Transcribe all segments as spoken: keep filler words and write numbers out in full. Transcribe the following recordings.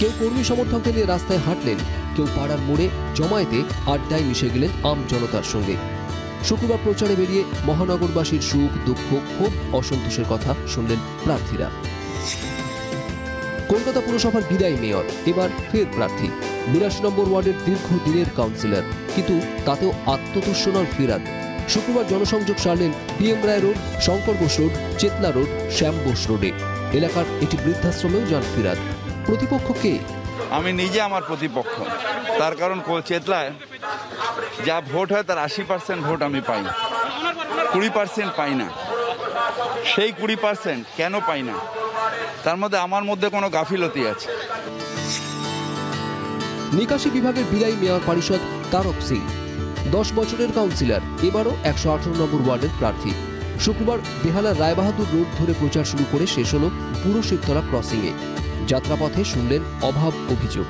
কেউ কর্মী সমর্থকদের নিয়ে রাস্তায় হাঁটলেন, কেউ পাড়ার মোড়ে জমায়েতে আড্ডায় মিশে গেলেন আম জনতার সঙ্গে। শুক্রবার প্রচারে বেরিয়ে মহানগরবাসীর সুখ, দুঃখ, ক্ষোভ, অসন্তোষের কথা শুনলেন প্রার্থীরা। কলকাতা পুরসভার বিদায়ী মেয়র এবার ফের প্রার্থী। বিরাশি নম্বর ওয়ার্ডের দীর্ঘদিনের কাউন্সিলর, কিন্তু তাতেও আত্মতুষ্ণার ফেরান। শুক্রবার জনসংযোগ সারলেন PM Roy road, Shankar Bose road, Chetla road, Shyam Bose রোডে। এলাকার একটি বৃদ্ধাশ্রমেও যান ফিরাদ। প্রতিপক্ষ কে? আমি নিজে আমার প্রতিপক্ষ। তার কারণ চেতলায় যা ভোট হয় তার আশি পার্সেন্ট ভোট আমি পাই, কুড়ি পার্সেন্ট পাই না। সেই কুড়ি পার্সেন্ট কেন পাই না, তার মধ্যে আমার মধ্যে কোনো গাফিলতি আছে। নিকাশি বিভাগের বিদায়ী মেয়র পরিষদ তারক সিং, দশ বছরের কাউন্সিলর, এবারও একশো আঠারো নম্বর ওয়ার্ডের প্রার্থী। শুক্রবার বেহালা রায়বাহাদুর রোড ধরে প্রচার শুরু করে শেষ হল পুরো শিবতলা ক্রসিংয়ে। যাত্রাপথে শুনলেন অভাব অভিযোগ।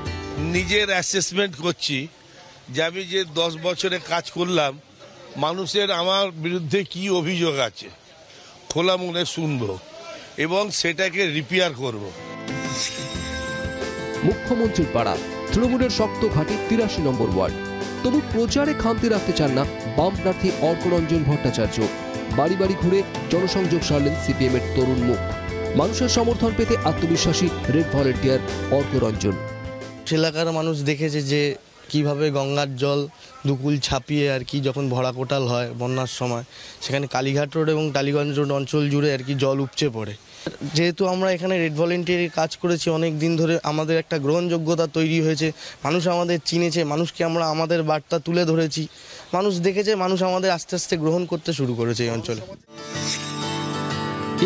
নিজের অ্যাসেসমেন্ট করছি যে আমি যে দশ বছরে কাজ করলাম, মানুষের আমার বিরুদ্ধে কি অভিযোগ আছে খোলা মনে শুনব এবং সেটাকে রিপেয়ার করব। মুখ্যমন্ত্রীর পাড়া, তৃণমূলের শক্ত ঘাঁটি তিরাশি নম্বর ওয়ার্ড। তবু প্রচারে খামতি রাখতে চান না বাম প্রার্থী অর্করঞ্জন ভট্টাচার্য। বাড়ি বাড়ি ঘুরে জনসংযোগ সারলেন সিপিএম এর তরুণ মুখ। মানুষের সমর্থন পেতে আত্মবিশ্বাসী রেড ভলেন্টিয়ার অর্করঞ্জন। এলাকার মানুষ দেখেছে যে কিভাবে গঙ্গার জল দুকুল ছাপিয়ে আর কি যখন ভরা কোটাল হয় বন্যার সময়, সেখানে কালীঘাট রোড এবং টালিগঞ্জ রোড অঞ্চল জুড়ে আর কি জল উপচে পড়ে। যেহেতু আমরা এখানে রেড ভলেন্টিয়ারের কাজ করেছি অনেক দিন ধরে, আমাদের একটা গ্রহণযোগ্যতা তৈরি হয়েছে, মানুষ আমাদের চিনেছে, মানুষকে আমরা আমাদের বার্তা তুলে ধরেছি, মানুষ দেখেছে, মানুষ আমাদের আস্তে আস্তে গ্রহণ করতে শুরু করেছে এই অঞ্চলে।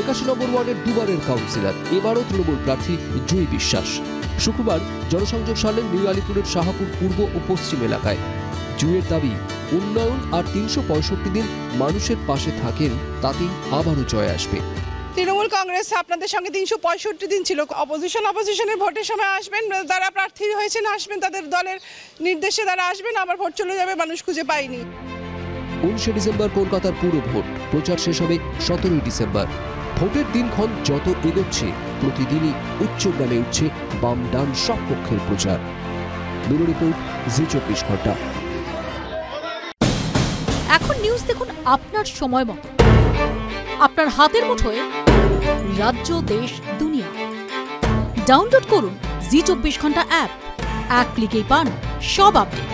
একাশি নম্বর ওয়ার্ডের দুবারের কাউন্সিলর, এবারও তৃণমূল প্রার্থী জয়ী বিশ্বাস। শুক্রবার জনসংযোগ সারলেন নিউ আলিপুরের শাহাপুর পূর্ব ও পশ্চিম এলাকায়। জুয়ের দাবি, উন্নয়ন আর তিনশো পঁয়ষট্টি দিন মানুষের পাশে থাকেন, তাতেই আবারও জয় আসবে। তৃণমূল কংগ্রেস আপনাদের সঙ্গে তিনশো পঁয়ষট্টি দিন ছিল, অপোজিশন অপোজিশনের ভোটের সময় আসবেন, তারা প্রার্থী হয়েছেন, আসবেন তাদের দলের নির্দেশে, তারা আসবেন, আবার ভোট চলে যাবে, মানুষ খুঁজে পায়নি। উনিশে ডিসেম্বর কলকাতার পুরো ভোট, প্রচার শেষ হবে সতেরোই ডিসেম্বর। ভোটের দিনক্ষণ যত এগোচ্ছে প্রতিদিনই উচ্চগ্রামে উঠছে বাম ডান সব পক্ষের প্রচার। ব্যুরো রিপোর্ট, জি চব্বিশ ঘন্টা। এখন নিউজ দেখুন আপনার সময় মতো, আপনার হাতের মুঠোয়। রাজ্য, দেশ, দুনিয়া। ডাউনলোড করুন জি চব্বিশ ঘন্টা অ্যাপ। এক ক্লিকেই পান সব আপডেট।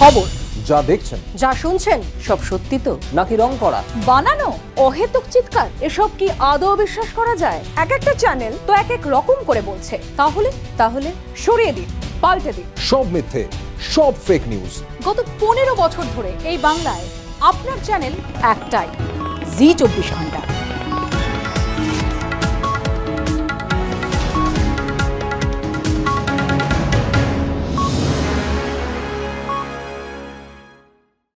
খবর যা দেখছেন, যা শুনছেন, সব সত্যি তো নাকি রং করা, বানানো অহেতুক চিৎকার, এসব কি আদৌ বিশ্বাস করা যায়? এক একটা চ্যানেল তো এক এক রকম করে বলছে, তাহলে তাহলে সরিয়ে দিন, পাল্টে দিন। সব মিথ্যে, সব ফেক নিউজ। গত পনেরো বছর ধরে এই বাংলায় আপনার চ্যানেল একটাই, জি চব্বিশ ঘন্টা।